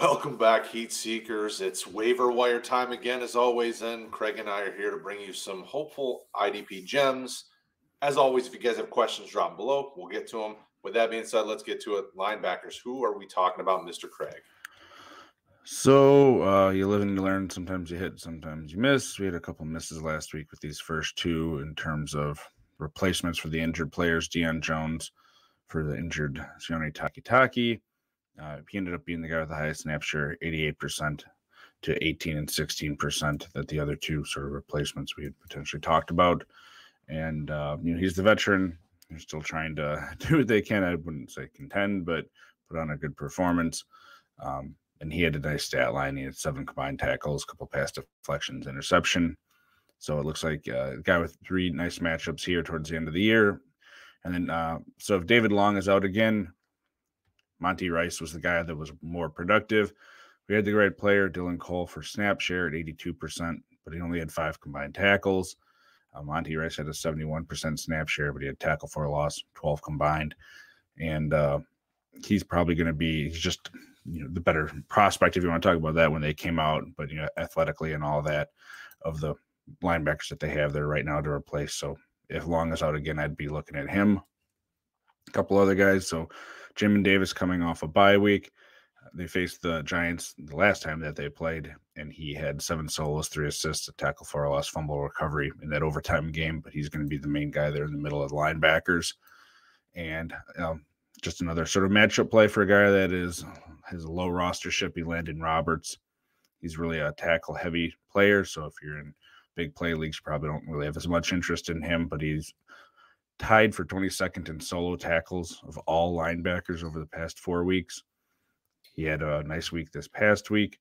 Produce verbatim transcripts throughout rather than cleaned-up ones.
Welcome back, Heat Seekers. It's waiver wire time again, as always, and Craig and I are here to bring you some hopeful I D P gems. As always, if you guys have questions, drop them below. We'll get to them. With that being said, let's get to it. Linebackers, who are we talking about, Mister Craig? So uh, you live and you learn. Sometimes you hit, sometimes you miss. We had a couple misses last week with these first two in terms of replacements for the injured players. Deion Jones for the injured Sioni Taki Taki. Uh, he ended up being the guy with the highest snap share, eighty-eight percent to eighteen and sixteen percent that the other two sort of replacements we had potentially talked about. And, uh, you know, he's the veteran. They're still trying to do what they can. I wouldn't say contend, but put on a good performance. Um, and he had a nice stat line. He had seven combined tackles, a couple pass deflections, interception. So it looks like uh, a guy with three nice matchups here towards the end of the year. And then, uh, so if David Long is out again, Monty Rice was the guy that was more productive. We had the great player, Dylan Cole, for snap share at eighty-two percent, but he only had five combined tackles. Uh, Monty Rice had a seventy-one percent snap share, but he had tackle for a loss, twelve combined. And uh, he's probably going to be he's just you know, the better prospect, if you want to talk about that, when they came out. But, you know, athletically and all that of the linebackers that they have there right now to replace. So if Long is out again, I'd be looking at him. A couple other guys. So Jamin Davis coming off a bye week. They faced the Giants the last time that they played, and he had seven solos, three assists, a tackle for a loss, fumble recovery in that overtime game. But he's going to be the main guy there in the middle of the linebackers. And um, just another sort of matchup play for a guy that is has a low roster ship, Elandon Roberts. He's really a tackle-heavy player, so if you're in big play leagues, you probably don't really have as much interest in him, but he's tied for twenty-second in solo tackles of all linebackers over the past four weeks. He had a nice week this past week,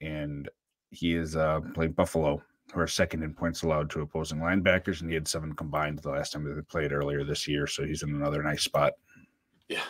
and he is uh, played Buffalo, who are second in points allowed to opposing linebackers, and he had seven combined the last time that they played earlier this year, so he's in another nice spot. Yeah,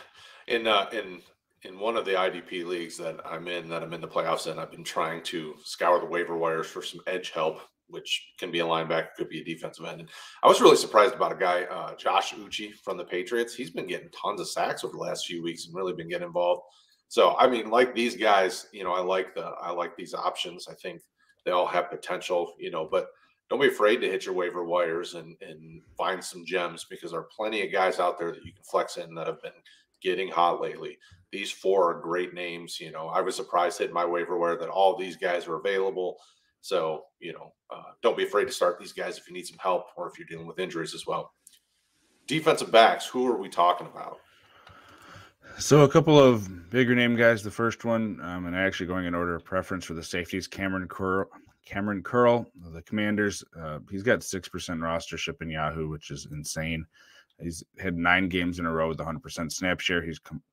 in, uh, in, in one of the I D P leagues that I'm in, that I'm in the playoffs in, I've been trying to scour the waiver wires for some edge help, which can be a linebacker, could be a defensive end. And I was really surprised about a guy, uh, Josh Uche from the Patriots. He's been getting tons of sacks over the last few weeks and really been getting involved. So, I mean, like these guys, you know, I like the I like these options. I think they all have potential, you know, but don't be afraid to hit your waiver wires and, and find some gems, because there are plenty of guys out there that you can flex in that have been getting hot lately. These four are great names. You know, I was surprised hitting my waiver wire that all these guys were available. So, you know, uh, don't be afraid to start these guys if you need some help or if you're dealing with injuries as well. Defensive backs, who are we talking about? So a couple of bigger name guys. The first one, um, and actually going in order of preference for the safeties, Cameron Curl, Cameron Curl, the Commanders. Uh, he's got six percent rostership in Yahoo, which is insane. He's had nine games in a row with one hundred percent snap share. He's com-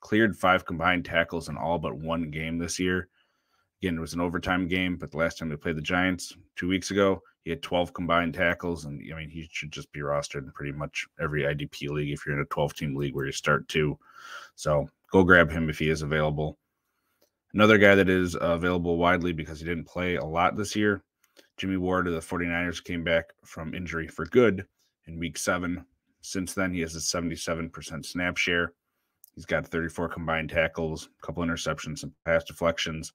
cleared five combined tackles in all but one game this year. Again, it was an overtime game, but the last time they played the Giants two weeks ago, he had twelve combined tackles, and, I mean, he should just be rostered in pretty much every I D P league if you're in a twelve-team league where you start two. So go grab him if he is available. Another guy that is uh, available widely because he didn't play a lot this year, Jimmy Ward of the 49ers came back from injury for good in Week seven. Since then, he has a seventy-seven percent snap share. He's got thirty-four combined tackles, a couple interceptions, some pass deflections.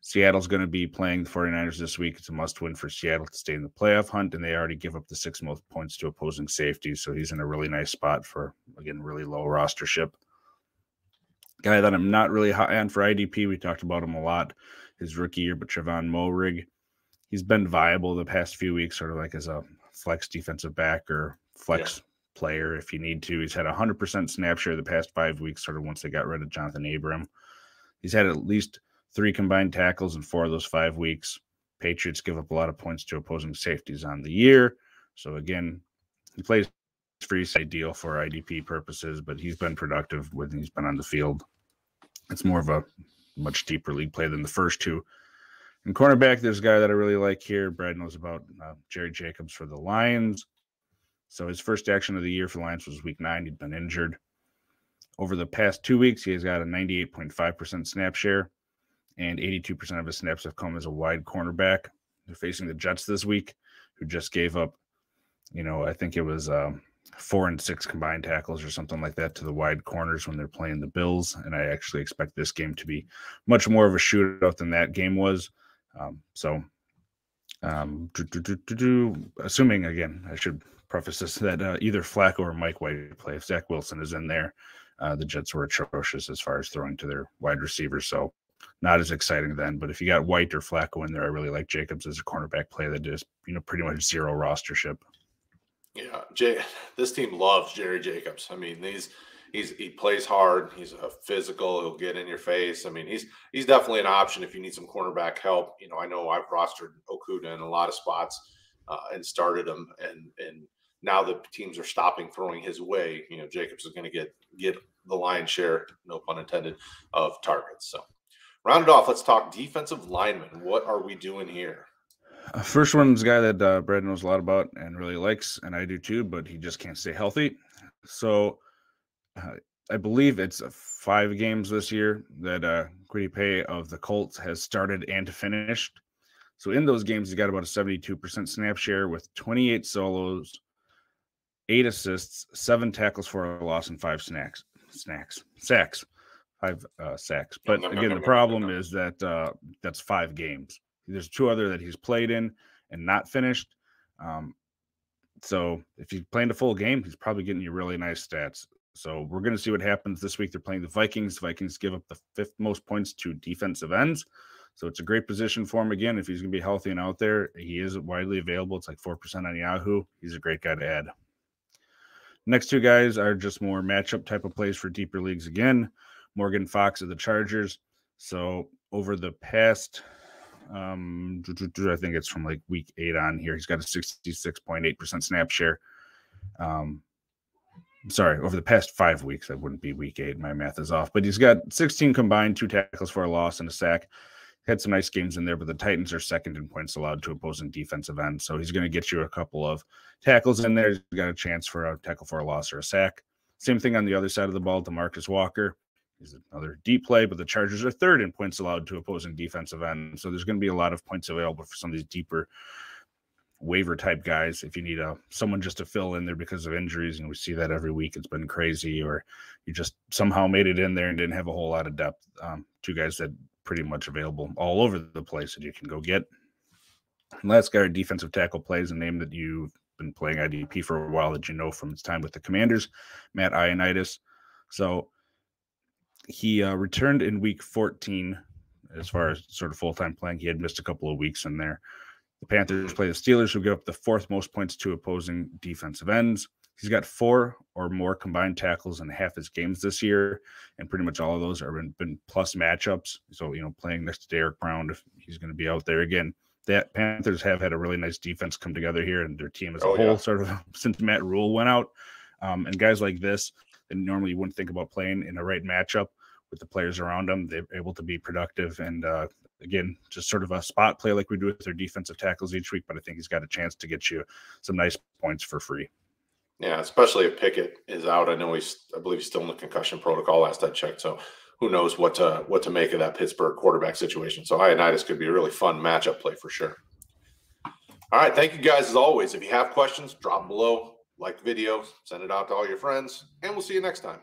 Seattle's going to be playing the 49ers this week. It's a must-win for Seattle to stay in the playoff hunt, and they already give up the six most points to opposing safeties, so he's in a really nice spot for, again, really low rostership. Guy that I'm not really high on for I D P, we talked about him a lot his rookie year, but Trevon Moerig, he's been viable the past few weeks, sort of like as a flex defensive back or flex yeah. player if you need to. He's had one hundred percent snap share the past five weeks, sort of once they got rid of Jonathan Abram. He's had at least three combined tackles in four of those five weeks. Patriots give up a lot of points to opposing safeties on the year. So, again, he plays free, ideal for I D P purposes, but he's been productive when he's been on the field. It's more of a much deeper league play than the first two. And cornerback, there's a guy that I really like here. Brad knows about uh, Jerry Jacobs for the Lions. So his first action of the year for the Lions was Week nine. He'd been injured. Over the past two weeks, he has got a ninety-eight point five percent snap share, and eighty-two percent of his snaps have come as a wide cornerback. They're facing the Jets this week, who just gave up, you know, I think it was um, four and six combined tackles or something like that to the wide corners when they're playing the Bills. And I actually expect this game to be much more of a shootout than that game was. Um, so um, do, do, do, do, do, assuming, again, I should preface this, that uh, either Flacco or Mike White play. If Zach Wilson is in there, uh, the Jets were atrocious as far as throwing to their wide receivers. So not as exciting then, but if you got White or Flacco in there, I really like Jacobs as a cornerback play that is, you know, pretty much zero rostership. Yeah, Jay, this team loves Jerry Jacobs. I mean, these he's he plays hard. He's a physical. He'll get in your face. I mean, he's he's definitely an option if you need some cornerback help. You know, I know I've rostered Okuda in a lot of spots uh, and started him, and and now the teams are stopping throwing his way. You know, Jacobs is going to get get the lion's share, no pun intended, of targets. So, round it off. Let's talk defensive linemen. What are we doing here? First one's a guy that uh, Brad knows a lot about and really likes, and I do too, but he just can't stay healthy. So uh, I believe it's uh, five games this year that uh, Quadri Pay of the Colts has started and finished. So in those games, he's got about a seventy-two percent snap share with twenty-eight solos, eight assists, seven tackles for a loss, and five snacks, snacks, sacks, five uh, sacks. But no, no, again, no, no, the problem no, no. is that uh, that's five games. There's two other that he's played in and not finished. Um, so if you played a full game, he's probably getting you really nice stats. So we're going to see what happens this week. They're playing the Vikings. The Vikings give up the fifth most points to defensive ends. So it's a great position for him. Again, if he's going to be healthy and out there, he is widely available. It's like four percent on Yahoo. He's a great guy to add. Next two guys are just more matchup type of plays for deeper leagues. Again, Morgan Fox of the Chargers. So over the past... Um, I think it's from like week eight on here. He's got a sixty-six point eight percent snap share. Um, sorry, over the past five weeks, that wouldn't be week eight. My math is off, but he's got sixteen combined, two tackles for a loss and a sack. Had some nice games in there, but the Titans are second in points allowed to opposing defensive end. So he's going to get you a couple of tackles in there. He's got a chance for a tackle for a loss or a sack. Same thing on the other side of the ball, DeMarcus Walker. He's another deep play, but the Chargers are third in points allowed to opposing defensive end. So there's going to be a lot of points available for some of these deeper waiver type guys. If you need a, someone just to fill in there because of injuries, and we see that every week, it's been crazy, or you just somehow made it in there and didn't have a whole lot of depth. Um, two guys that pretty much available all over the place that you can go get. And last guy, defensive tackle plays, a name that you've been playing I D P for a while that you know from his time with the Commanders, Matt Ioannidis. So he uh, returned in week fourteen as far as sort of full-time playing. He had missed a couple of weeks in there. The Panthers play the Steelers, who give up the fourth most points to opposing defensive ends. He's got four or more combined tackles in half his games this year, and pretty much all of those are in, been plus matchups. So, you know, playing next to Derek Brown, if he's going to be out there again. That Panthers have had a really nice defense come together here, and their team as a oh, whole yeah. sort of since Matt Rule went out. Um, and guys like this, that normally you wouldn't think about playing in the right matchup with the players around them. They're able to be productive. And uh, again, just sort of a spot play like we do with their defensive tackles each week, but I think he's got a chance to get you some nice points for free. Yeah, especially if Pickett is out. I know he's, I believe he's still in the concussion protocol last I checked. So who knows what to, what to make of that Pittsburgh quarterback situation. So Ioannidis could be a really fun matchup play for sure. All right. Thank you guys as always. If you have questions, drop them below. Like the video, send it out to all your friends, and we'll see you next time.